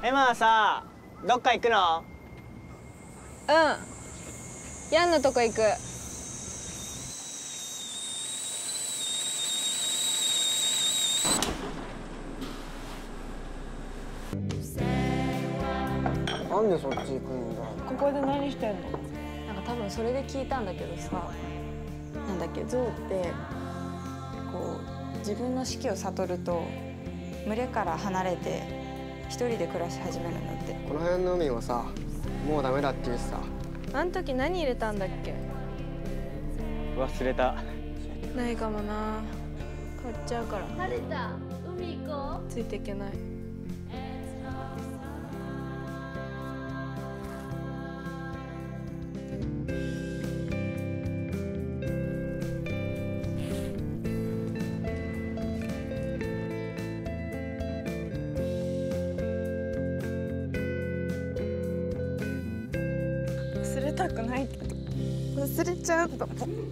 エマはさ、どっか行くの？うん、ヤンのとこ行く。なんでそっち行くんだ。ここで何してんの？なんか多分それで聞いたんだけどさ、なんだっけ、ゾウってこう自分の死期を悟ると群れから離れて一人で暮らし始めるんだって。この辺の海はさ、もうダメだって言うしさ。あん時何入れたんだっけ？忘れた。ないかもな。買っちゃうから。晴れた。海行こう。ついていけない。たくないけど忘れちゃうんだもん。